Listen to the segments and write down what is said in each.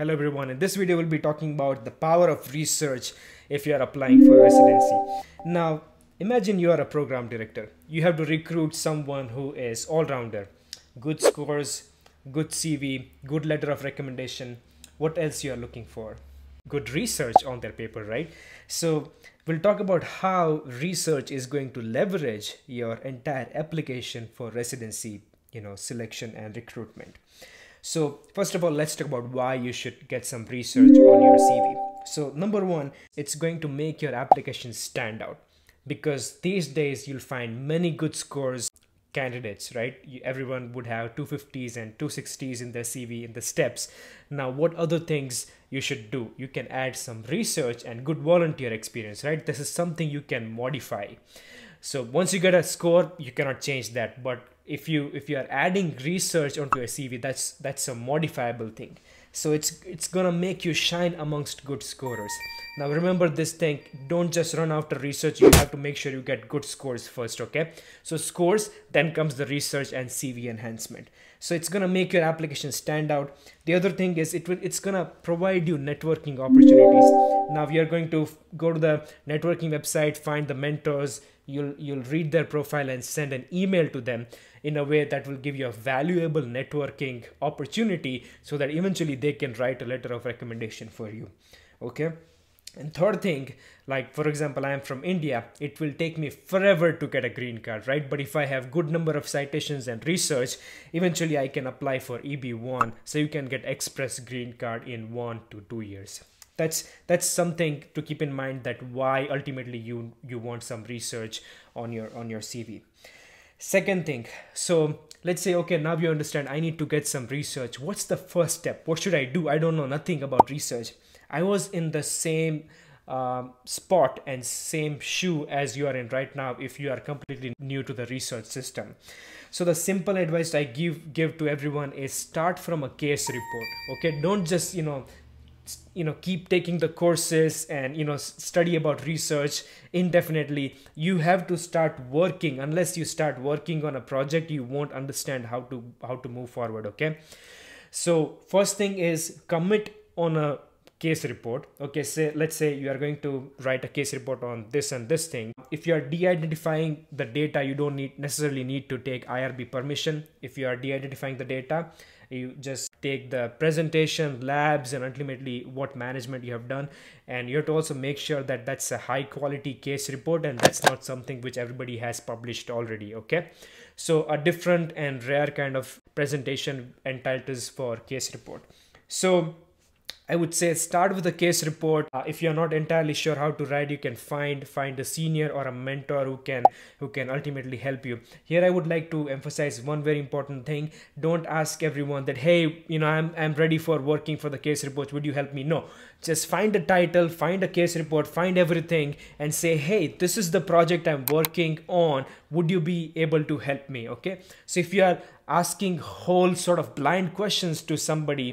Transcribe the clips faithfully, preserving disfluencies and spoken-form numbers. Hello everyone, in this video we'll be talking about the power of research if you are applying for residency. Now imagine you are a program director. You have to recruit someone who is all-rounder, good scores, good C V, good letter of recommendation. What else you are looking for? Good research on their paper, right? So we'll talk about how research is going to leverage your entire application for residency, you know, selection and recruitment. So first of all, let's talk about why you should get some research on your C V. So number one, it's going to make your application stand out, because these days you'll find many good scores candidates, right? Everyone would have two fifties and two sixties in their C V in the steps. Now, what other things you should do? You can add some research and good volunteer experience, right? This is something you can modify. So once you get a score, you cannot change that. But if you if you are adding research onto your C V, that's that's a modifiable thing. So it's it's gonna make you shine amongst good scorers. Now remember this thing, don't just run after research. You have to make sure you get good scores first, okay? So scores, then comes the research and C V enhancement. So it's gonna make your application stand out. The other thing is it will it's gonna provide you networking opportunities. Now you're going to go to the networking website, find the mentors, You'll, you'll read their profile and send an email to them in a way that will give you a valuable networking opportunity so that eventually they can write a letter of recommendation for you, okay? And third thing, like for example, I am from India. It will take me forever to get a green card, right? But if I have good number of citations and research, eventually I can apply for E B one. So you can get express green card in one to two years. That's that's something to keep in mind, that why ultimately you you want some research on your on your C V. Second thing, so let's say, okay, now you understand I need to get some research. What's the first step? What should I do? I don't know nothing about research. I was in the same um, spot and same shoe as you are in right now if you are completely new to the research system. So the simple advice I give give to everyone is start from a case report. Okay, don't just you know. you know keep taking the courses and you know study about research indefinitely. You have to start working. Unless you start working on a project, you won't understand how to how to move forward, okay? So first thing is commit on a case report. Okay, say let's say you are going to write a case report on this and this thing. If you are de-identifying the data, you don't need necessarily need to take I R B permission. If you are de-identifying the data, you just take the presentation, labs, and ultimately what management you have done. And you have to also make sure that that's a high quality case report and that's not something which everybody has published already, okay? So a different and rare kind of presentation entitles for case report. So I would say start with a case report. Uh, if you're not entirely sure how to write, you can find find a senior or a mentor who can who can ultimately help you. Here I would like to emphasize one very important thing. Don't ask everyone that, hey, you know, I'm, I'm ready for working for the case report. Would you help me? No, just find a title, find a case report, find everything and say, hey, this is the project I'm working on. Would you be able to help me? Okay, so if you are asking whole sort of blind questions to somebody,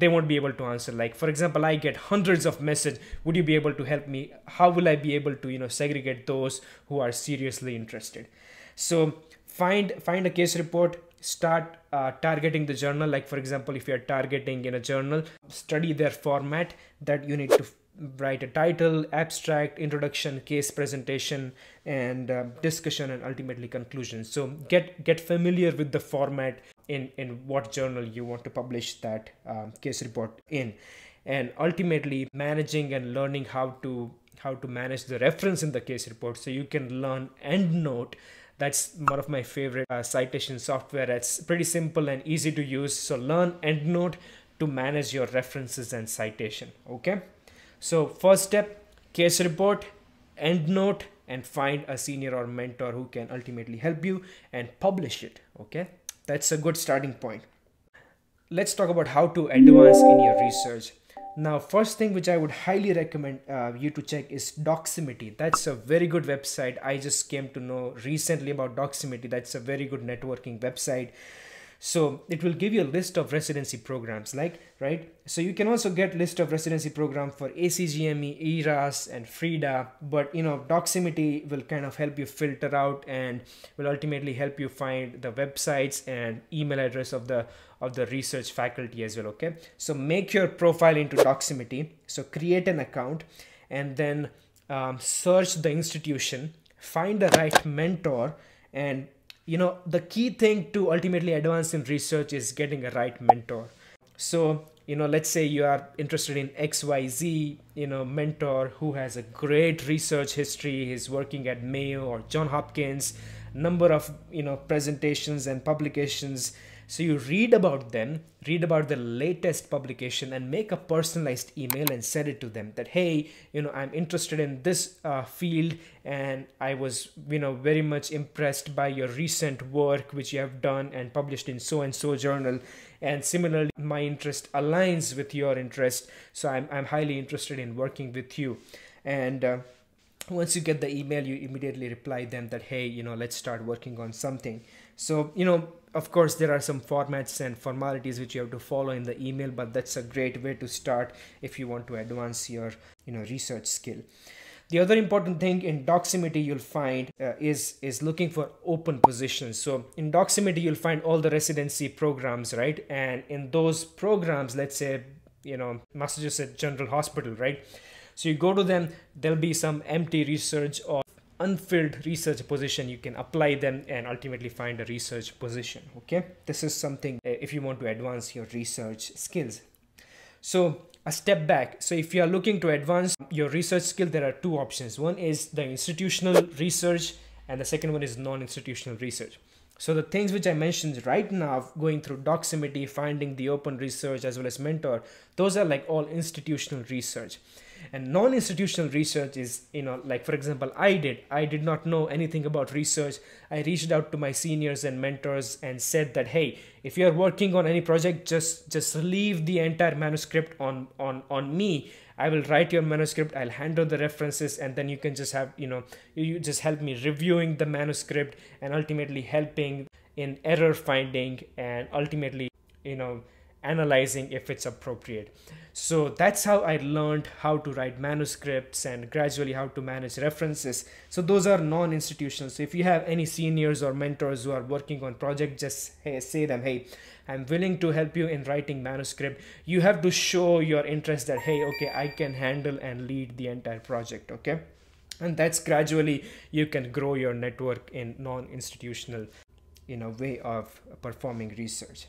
they won't be able to answer. Like for example, I get hundreds of messages, would you be able to help me? How will I be able to, you know, segregate those who are seriously interested? So find find a case report, start uh, targeting the journal. Like for example, if you're targeting in a journal, study their format, that you need to write a title, abstract, introduction, case presentation, and uh, discussion, and ultimately conclusion. So get get familiar with the format in in what journal you want to publish that um, case report in, and ultimately managing and learning how to how to manage the reference in the case report. So you can learn EndNote. That's one of my favorite uh, citation software. It's pretty simple and easy to use. So learn EndNote to manage your references and citation, okay? So first step, case report, EndNote, and find a senior or mentor who can ultimately help you, and publish it, okay? That's a good starting point. Let's talk about how to advance in your research. Now, first thing which I would highly recommend uh, you to check is Doximity. That's a very good website. I just came to know recently about Doximity. That's a very good networking website. So it will give you a list of residency programs, like, right? So you can also get list of residency program for A C G M E, ERAS, and FRIDA, but you know, Doximity will kind of help you filter out and will ultimately help you find the websites and email address of the of the research faculty as well. Okay, so make your profile into Doximity. So create an account and then um, search the institution, find the right mentor. And you know, the key thing to ultimately advance in research is getting a right mentor. So you know, let's say you are interested in X Y Z, you know, mentor who has a great research history, is working at Mayo or John Hopkins, number of, you know, presentations and publications. So you read about them, read about the latest publication and make a personalized email and send it to them that, hey, you know, I'm interested in this uh, field and I was, you know, very much impressed by your recent work, which you have done and published in so-and-so journal. And similarly, my interest aligns with your interest. So I'm, I'm highly interested in working with you. And uh, once you get the email, you immediately reply them that, hey, you know, let's start working on something. So, you know, of course, there are some formats and formalities which you have to follow in the email, but that's a great way to start if you want to advance your, you know, research skill. The other important thing in Doximity you'll find uh, is, is looking for open positions. So in Doximity, you'll find all the residency programs, right? And in those programs, let's say, you know, Massachusetts General Hospital, right? So you go to them, there'll be some empty research or unfilled research position. You can apply them and ultimately find a research position. Okay, this is something if you want to advance your research skills. So a step back. So if you are looking to advance your research skill, there are two options. One is the institutional research and the second one is non-institutional research. So the things which I mentioned right now, going through Doximity, finding the open research as well as mentor, those are like all institutional research. And non-institutional research is, you know, like for example, I did. I did not know anything about research. I reached out to my seniors and mentors and said that, hey, if you're working on any project, just just leave the entire manuscript on on on me. I will write your manuscript, I'll handle the references, and then you can just have, you know, you just help me reviewing the manuscript and ultimately helping in error finding and ultimately, you know, analyzing if it's appropriate. So that's how I learned how to write manuscripts and gradually how to manage references. So those are non-institutional. So if you have any seniors or mentors who are working on projects, just hey, say them, hey, I'm willing to help you in writing manuscript. You have to show your interest that, hey, okay, I can handle and lead the entire project. Okay, and that's gradually you can grow your network in non-institutional, you know, way of performing research.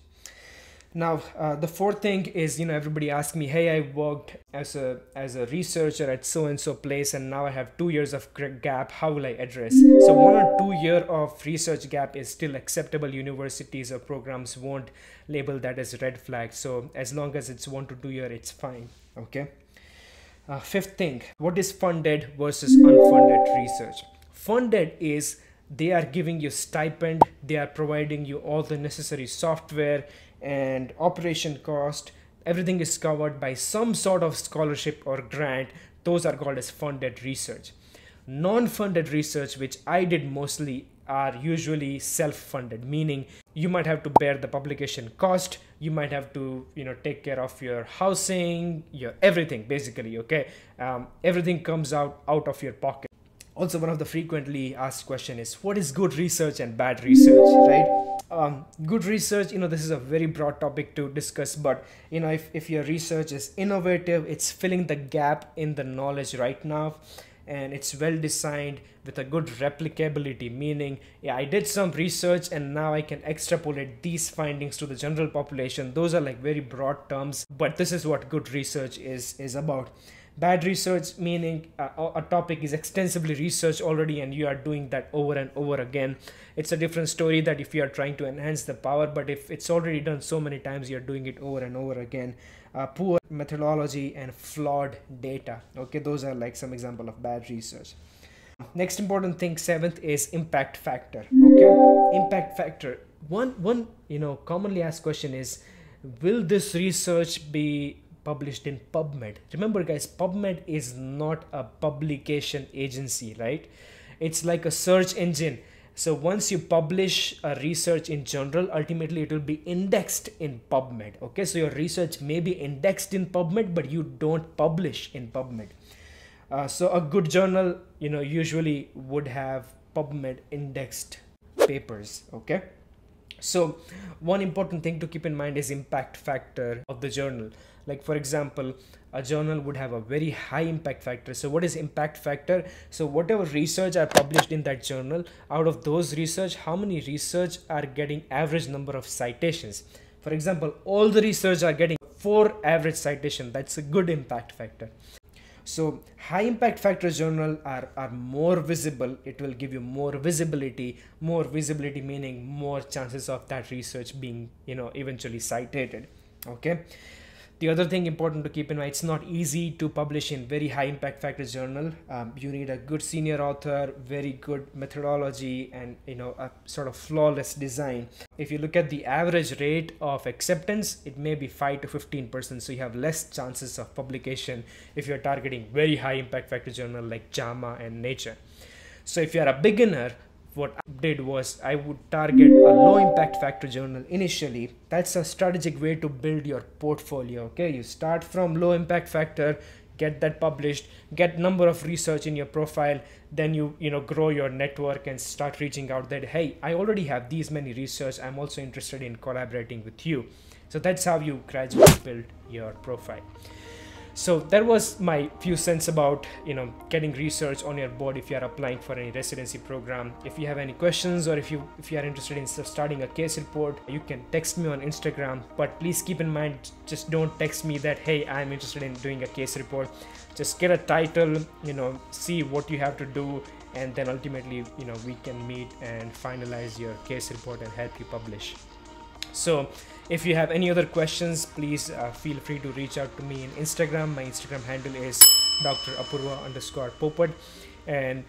Now, uh, the fourth thing is, you know, everybody asks me, hey, I worked as a as a researcher at so-and-so place and now I have two years of gap. How will I address? So one or two year of research gap is still acceptable. Universities or programs won't label that as red flag. So as long as it's one to two year, it's fine. Okay. Uh, fifth thing, what is funded versus unfunded research? Funded is they are giving you stipend. They are providing you all the necessary software and operation cost. Everything is covered by some sort of scholarship or grant. Those are called as funded research. Non-funded research, which I did mostly, are usually self-funded, meaning you might have to bear the publication cost. You might have to, you know, take care of your housing, your everything basically. Okay, um, everything comes out out of your pocket. Also, one of the frequently asked question is, what is good research and bad research, right? Um, good research, you know, this is a very broad topic to discuss, but you know, if, if your research is innovative, it's filling the gap in the knowledge right now, and it's well designed with a good replicability, meaning, yeah, I did some research and now I can extrapolate these findings to the general population. Those are like very broad terms, but this is what good research is, is about. Bad research, meaning uh, a topic is extensively researched already and you are doing that over and over again. It's a different story that if you are trying to enhance the power, but if it's already done so many times, you're doing it over and over again. Uh, poor methodology and flawed data. Okay, those are like some example of bad research. Next important thing, seventh, is impact factor. Okay, impact factor. One, one, you know, commonly asked question is, will this research be published in PubMed? Remember guys, PubMed is not a publication agency, right? It's like a search engine. So once you publish a research in general, ultimately it will be indexed in PubMed. Okay, so your research may be indexed in PubMed, but you don't publish in PubMed. Uh, so a good journal, you know, usually would have PubMed indexed papers. Okay, So one important thing to keep in mind is impact factor of the journal. Like for example, a journal would have a very high impact factor. So what is impact factor? So whatever research are published in that journal, out of those research, how many research are getting average number of citations? For example, all the research are getting four average citation. That's a good impact factor. So high impact factor journal are, are more visible. It will give you more visibility, more visibility meaning more chances of that research being, you know, eventually cited. Okay. The other thing important to keep in mind, it's not easy to publish in very high impact factor journal. Um, you need a good senior author, very good methodology, and you know, a sort of flawless design. If you look at the average rate of acceptance, it may be five to fifteen percent. So you have less chances of publication if you're targeting very high impact factor journal like JAMA and Nature. So if you're a beginner, what I did was I would target a low impact factor journal initially. That's a strategic way to build your portfolio. Okay, you start from low impact factor, get that published, get number of research in your profile, then you you know grow your network and start reaching out that, hey, I already have these many research, I'm also interested in collaborating with you. So that's how you gradually build your profile. So that was my few cents about, you know, getting research on your board if you are applying for any residency program. If you have any questions, or if you if you are interested in starting a case report, you can text me on Instagram. But please keep in mind, just don't text me that, hey, I'm interested in doing a case report. Just get a title, you know, see what you have to do, and then ultimately, you know, we can meet and finalize your case report and help you publish. So if you have any other questions, please uh, feel free to reach out to me in Instagram. My Instagram handle is Doctor Apurva underscore Popat. And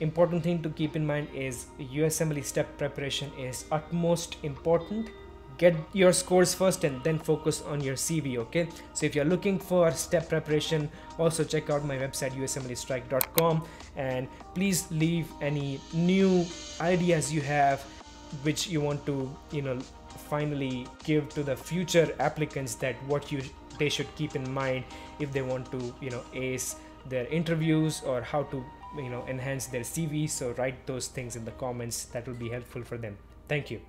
important thing to keep in mind is U S M L E step preparation is utmost important. Get your scores first and then focus on your C V, okay? So if you're looking for step preparation, also check out my website U S M L E strike dot com, and please leave any new ideas you have which you want to, you know, finally give to the future applicants, that what you they should keep in mind if they want to, you know, ace their interviews, or how to, you know, enhance their C V. So write those things in the comments. That will be helpful for them. Thank you.